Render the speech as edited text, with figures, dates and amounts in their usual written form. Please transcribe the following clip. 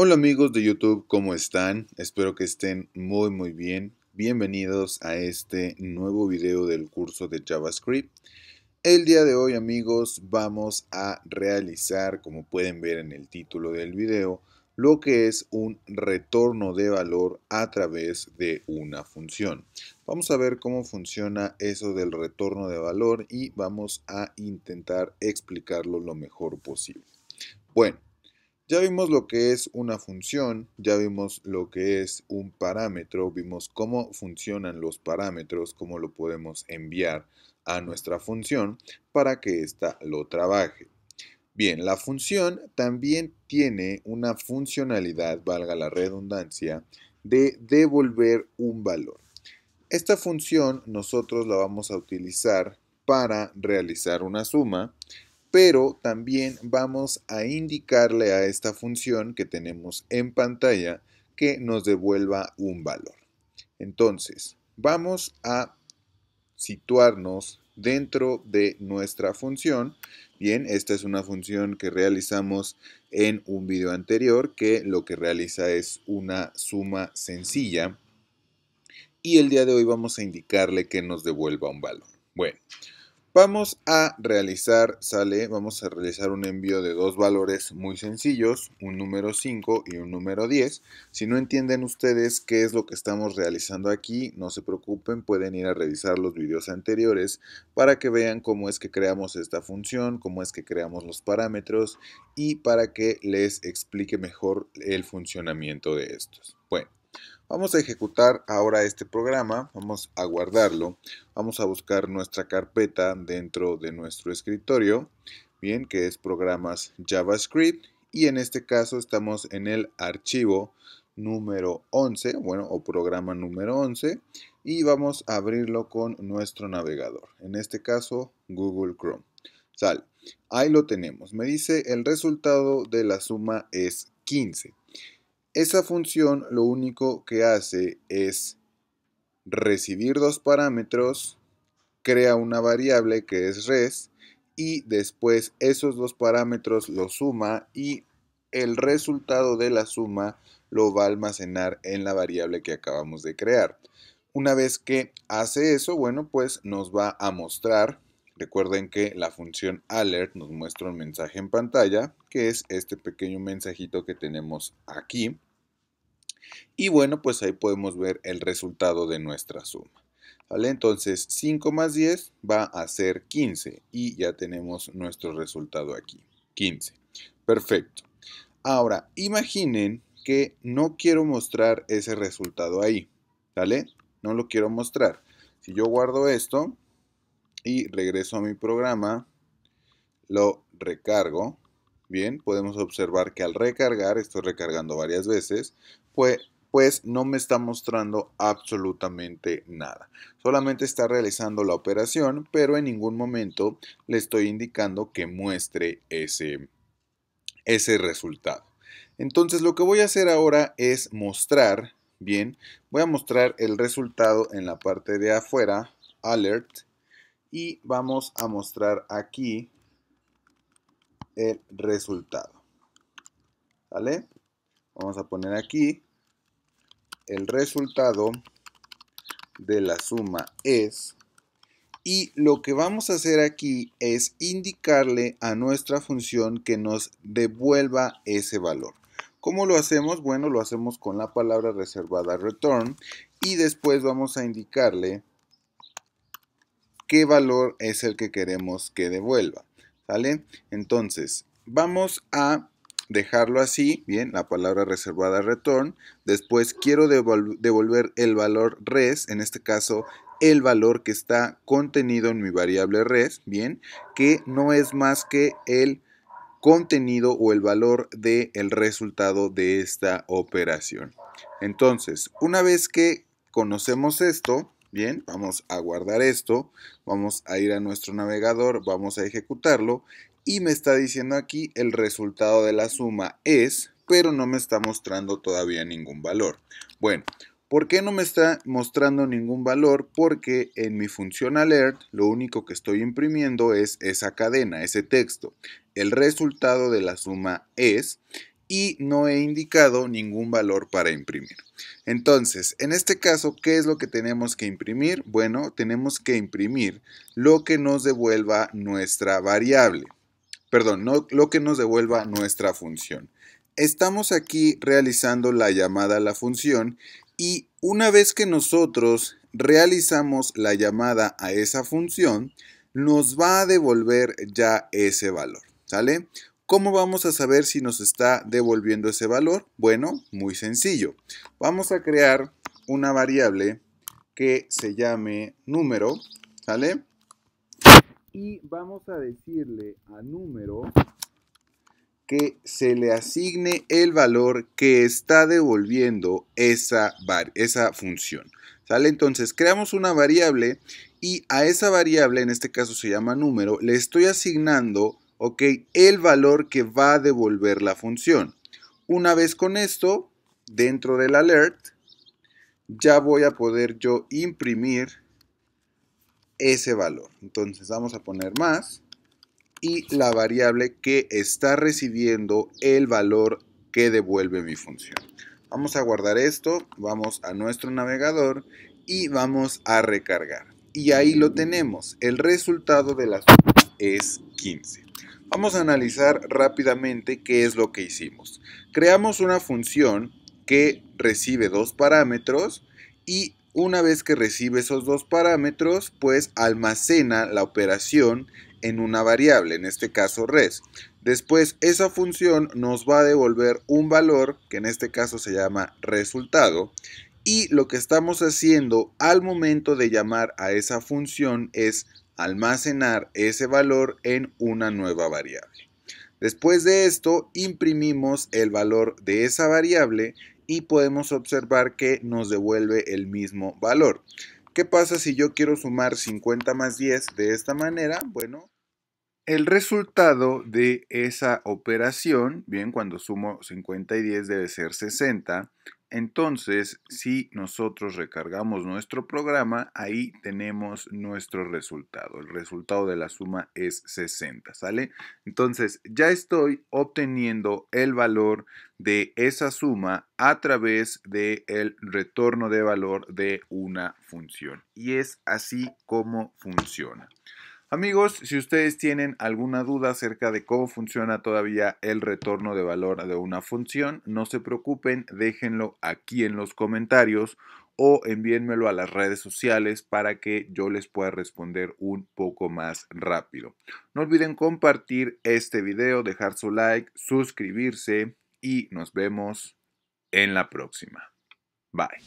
Hola amigos de YouTube, ¿cómo están? Espero que estén muy bien. Bienvenidos a este nuevo video del curso de JavaScript. El día de hoy amigos vamos a realizar, como pueden ver en el título del video, lo que es un retorno de valor a través de una función. Vamos a ver cómo funciona eso del retorno de valor y vamos a intentar explicarlo lo mejor posible. Bueno. Ya vimos lo que es una función, ya vimos lo que es un parámetro, vimos cómo funcionan los parámetros, cómo lo podemos enviar a nuestra función para que ésta lo trabaje. Bien, la función también tiene una funcionalidad, valga la redundancia, de devolver un valor. Esta función nosotros la vamos a utilizar para realizar una suma, pero también vamos a indicarle a esta función que tenemos en pantalla que nos devuelva un valor. Entonces, vamos a situarnos dentro de nuestra función. Bien, esta es una función que realizamos en un video anterior que lo que realiza es una suma sencilla. Y el día de hoy vamos a indicarle que nos devuelva un valor. Bueno. Vamos a realizar un envío de dos valores muy sencillos, un número 5 y un número 10. Si no entienden ustedes qué es lo que estamos realizando aquí, no se preocupen, pueden ir a revisar los videos anteriores para que vean cómo es que creamos esta función, cómo es que creamos los parámetros y para que les explique mejor el funcionamiento de estos. Bueno. Vamos a ejecutar ahora este programa, vamos a guardarlo, vamos a buscar nuestra carpeta dentro de nuestro escritorio, bien, que es programas JavaScript, y en este caso estamos en el archivo número 11, bueno, o programa número 11, y vamos a abrirlo con nuestro navegador, en este caso Google Chrome. Sale, ahí lo tenemos, me dice el resultado de la suma es 15. Esa función lo único que hace es recibir dos parámetros, crea una variable que es res y después esos dos parámetros los suma y el resultado de la suma lo va a almacenar en la variable que acabamos de crear. Una vez que hace eso, bueno, pues nos va a mostrar, recuerden que la función alert nos muestra un mensaje en pantalla, que es este pequeño mensajito que tenemos aquí. Y bueno, pues ahí podemos ver el resultado de nuestra suma. ¿Vale? Entonces 5 más 10 va a ser 15 y ya tenemos nuestro resultado aquí, 15. Perfecto. Ahora, imaginen que no quiero mostrar ese resultado ahí, ¿vale? No lo quiero mostrar. Si yo guardo esto y regreso a mi programa, lo recargo, bien, podemos observar que al recargar, estoy recargando varias veces, pues no me está mostrando absolutamente nada. Solamente está realizando la operación, pero en ningún momento le estoy indicando que muestre ese resultado. Entonces lo que voy a hacer ahora es mostrar, bien, voy a mostrar el resultado en la parte de afuera, alert, y vamos a mostrar aquí el resultado, ¿vale? Vamos a poner aquí el resultado de la suma es, y lo que vamos a hacer aquí es indicarle a nuestra función que nos devuelva ese valor. ¿Cómo lo hacemos? Bueno, lo hacemos con la palabra reservada return y después vamos a indicarle qué valor es el que queremos que devuelva, ¿vale? Entonces, vamos a dejarlo así, bien, la palabra reservada return, después quiero devolver el valor res, en este caso el valor que está contenido en mi variable res, bien, que no es más que el contenido o el valor del resultado de esta operación. Entonces, una vez que conocemos esto, bien, vamos a guardar esto, vamos a ir a nuestro navegador, vamos a ejecutarlo y me está diciendo aquí el resultado de la suma es, pero no me está mostrando todavía ningún valor. Bueno, ¿por qué no me está mostrando ningún valor? Porque en mi función alert lo único que estoy imprimiendo es esa cadena, ese texto, el resultado de la suma es, y no he indicado ningún valor para imprimir. Entonces, en este caso, ¿qué es lo que tenemos que imprimir? Bueno, tenemos que imprimir lo que nos devuelva nuestra variable. Perdón, no, lo que nos devuelva nuestra función. Estamos aquí realizando la llamada a la función y una vez que nosotros realizamos la llamada a esa función, nos va a devolver ya ese valor, ¿sale? ¿Cómo vamos a saber si nos está devolviendo ese valor? Bueno, muy sencillo. Vamos a crear una variable que se llame número, ¿sale? Y vamos a decirle a número que se le asigne el valor que está devolviendo esa función, ¿sale? Entonces, creamos una variable y a esa variable, en este caso se llama número, le estoy asignando, ¿ok?, el valor que va a devolver la función. Una vez con esto, dentro del alert, ya voy a poder yo imprimir ese valor. Entonces, vamos a poner más. Y la variable que está recibiendo el valor que devuelve mi función. Vamos a guardar esto, vamos a nuestro navegador y vamos a recargar. Y ahí lo tenemos, el resultado de la suma es 15. Vamos a analizar rápidamente qué es lo que hicimos. Creamos una función que recibe dos parámetros y una vez que recibe esos dos parámetros, pues almacena la operación en una variable, en este caso res. Después esa función nos va a devolver un valor que en este caso se llama resultado y lo que estamos haciendo al momento de llamar a esa función es almacenar ese valor en una nueva variable. Después de esto imprimimos el valor de esa variable y podemos observar que nos devuelve el mismo valor. ¿Qué pasa si yo quiero sumar 50 más 10 de esta manera? Bueno, el resultado de esa operación, bien, cuando sumo 50 y 10 debe ser 60. Entonces, si nosotros recargamos nuestro programa, ahí tenemos nuestro resultado. El resultado de la suma es 60, ¿sale? Entonces, ya estoy obteniendo el valor de esa suma a través del retorno de valor de una función. Y es así como funciona. Amigos, si ustedes tienen alguna duda acerca de cómo funciona todavía el retorno de valor de una función, no se preocupen, déjenlo aquí en los comentarios o envíenmelo a las redes sociales para que yo les pueda responder un poco más rápido. No olviden compartir este video, dejar su like, suscribirse y nos vemos en la próxima. Bye.